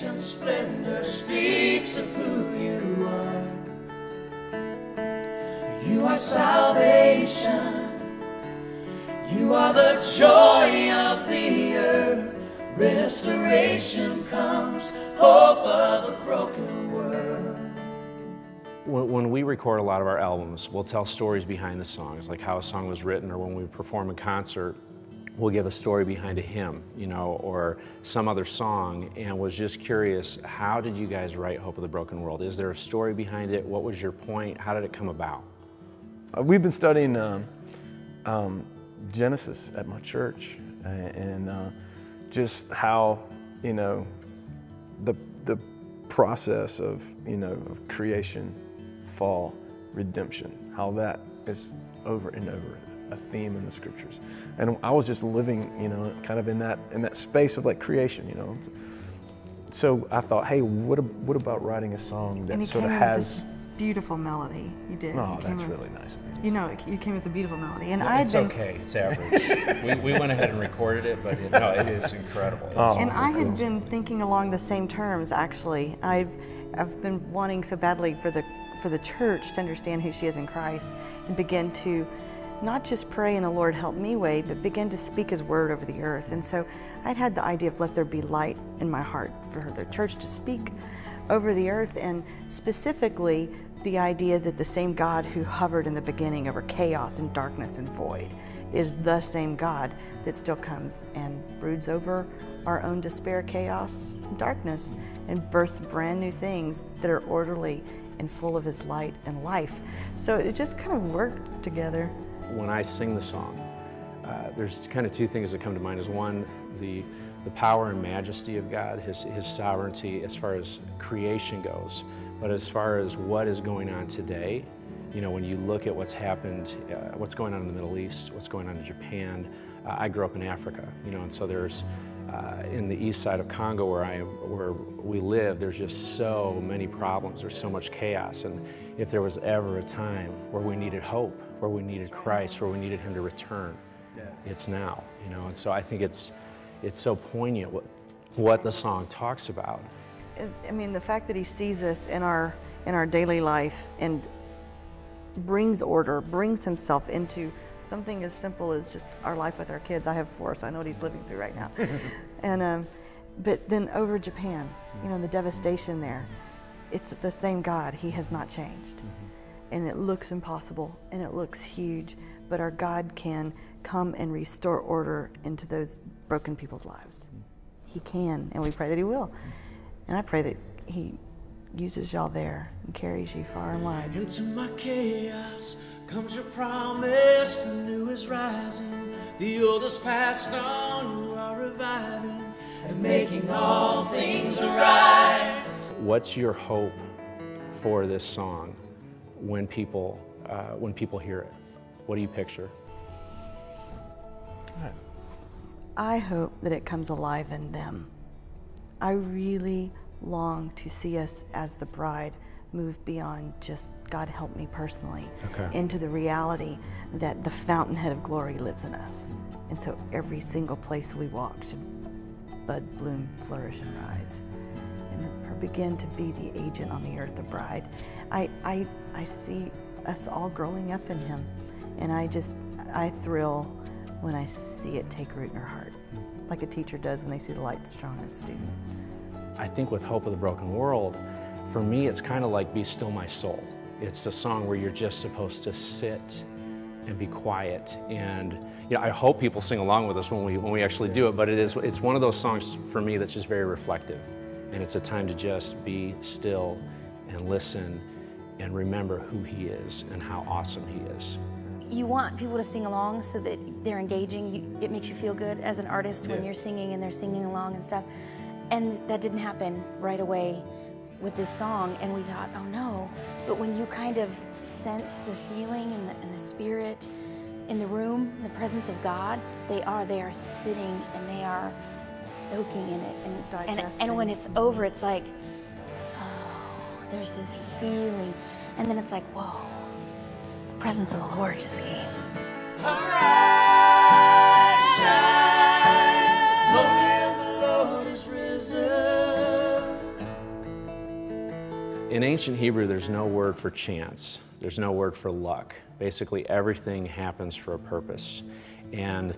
perfection, splendor speaks of who you are. You are salvation. You are the joy of the earth. Restoration comes, hope of the broken world. When we record a lot of our albums, we'll tell stories behind the songs, like how a song was written, or when we perform a concert, we'll give a story behind a hymn, you know, or some other song, and was just curious, how did you guys write Hope of the Broken World? Is there a story behind it? What was your point? How did it come about? We've been studying Genesis at my church, and just how, you know, the process of, you know, of creation, fall, redemption, how that is over and over a theme in the scriptures. And I was just living, you know, kind of in that space of like creation, you know. So I thought, hey, what about writing a song that sort of has beautiful melody? You did. Oh, that's really nice of you. You know, you came with a beautiful melody, and I. It's okay. It's average. we went ahead and recorded it, but no, it is incredible. Oh, and I had been thinking along the same terms. Actually, I've been wanting so badly for the church to understand who she is in Christ and begin to not just pray in a Lord help me way, but begin to speak His word over the earth. And so I'd had the idea of let there be light in my heart for the church to speak over the earth, and specifically the idea that the same God who hovered in the beginning over chaos and darkness and void is the same God that still comes and broods over our own despair, chaos, and darkness, and births brand new things that are orderly and full of His light and life. So it just kind of worked together. When I sing the song, there's kind of two things that come to mind. Is one, the power and majesty of God, His sovereignty as far as creation goes, but as far as what is going on today, you know, when you look at what's happened, what's going on in the Middle East, what's going on in Japan. I grew up in Africa, you know, and so there's in the east side of Congo where we live, there's just so many problems, there's so much chaos, and if there was ever a time where we needed hope, where we needed Christ, where we needed Him to return, it's now, you know. And so I think it's so poignant what the song talks about. I mean, the fact that He sees us in our daily life and brings order, brings Himself into something as simple as just our life with our kids. I have 4, so I know what He's living through right now. And but then over Japan, you know, the devastation there, it's the same God. He has not changed. And it looks impossible, and it looks huge, but our God can come and restore order into those broken people's lives. He can, and we pray that He will. And I pray that He uses y'all there and carries you far and wide. Into my chaos comes your promise, the new is rising, the old is passed on, you are reviving, and making all things arise. What's your hope for this song? When people hear it, what do you picture? I hope that it comes alive in them. I really long to see us as the bride move beyond just God help me personally, into the reality that the fountainhead of glory lives in us, and so every single place we walk should bud, bloom, flourish, and rise. Begin to be the agent on the earth, the bride. I see us all growing up in Him, and I thrill when I see it take root in her heart, like a teacher does when they see the light strong in a student. I think with Hope of the Broken World, for me, it's kind of like Be Still My Soul. It's a song where you're just supposed to sit and be quiet, and you know, I hope people sing along with us when we actually do it, but it's one of those songs for me that's just very reflective. And it's a time to just be still and listen and remember who He is and how awesome He is. You want people to sing along so that they're engaging. It makes you feel good as an artist when you're singing and they're singing along and stuff. And that didn't happen right away with this song. And we thought, oh no. But when you kind of sense the feeling and the spirit in the room, the presence of God, they are sitting and they are soaking in it, and when it's over, it's like, oh, there's this feeling, and then it's like, whoa, the presence of the Lord just came. Arise, shine, the Lord is risen. In ancient Hebrew, there's no word for chance. There's no word for luck. Basically, everything happens for a purpose. And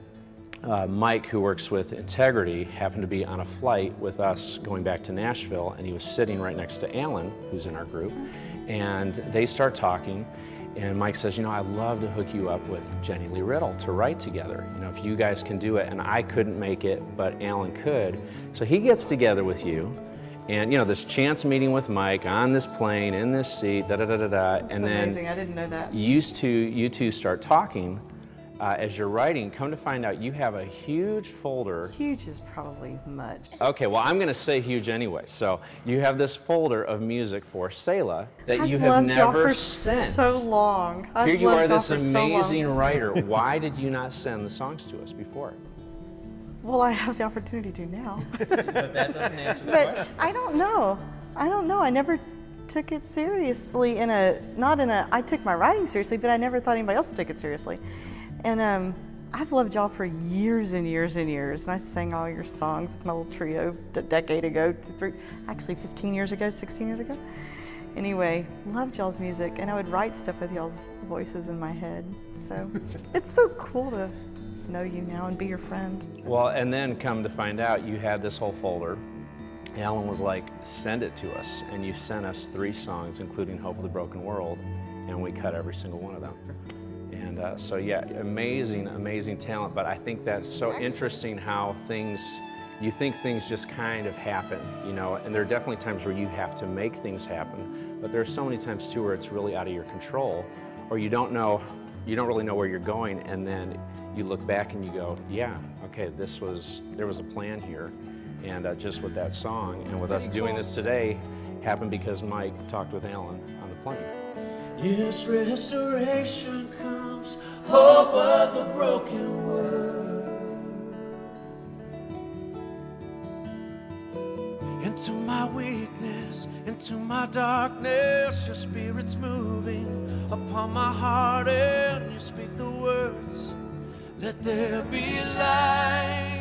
Mike, who works with Integrity, happened to be on a flight with us going back to Nashville, and he was sitting right next to Alan, who's in our group, and they start talking. And Mike says, you know, I'd love to hook you up with Jenny Lee Riddle to write together. You know, if you guys can do it, and I couldn't make it, but Alan could. So he gets together with you, and you know, this chance meeting with Mike on this plane, in this seat, and then amazing. I didn't know that. You two start talking. As you're writing, come to find out you have a huge folder. Huge is probably much. Okay, well, I'm going to say huge anyway. So you have this folder of music for Selah that you have never sent. So long. Here you are, this amazing writer. Why did you not send the songs to us before? Well, I have the opportunity to now. But that doesn't answer the question. I don't know. I don't know. I never took it seriously in a, I took my writing seriously, but I never thought anybody else took it seriously. And I've loved y'all for years and years and years. And I sang all your songs with my little trio a decade ago, actually 15 years ago, 16 years ago. Anyway, loved y'all's music, and I would write stuff with y'all's voices in my head. So it's so cool to know you now and be your friend. Well, and then come to find out, you had this whole folder. Alan was like, send it to us. And you sent us 3 songs, including Hope of the Broken World, and we cut every single one of them. And so yeah, amazing, amazing talent. But I think that's so interesting how things, you think things just kind of happen, you know, and there are definitely times where you have to make things happen, but there are so many times too where it's really out of your control, or you don't know, you don't really know where you're going, and then you look back and you go, yeah, okay, this was, there was a plan here. And just with that song and with us doing this today, happened because Mike talked with Alan on the plane. Yes, restoration comes, hope of the broken world. Into my weakness, into my darkness, your spirit's moving upon my heart, and you speak the words, let there be light.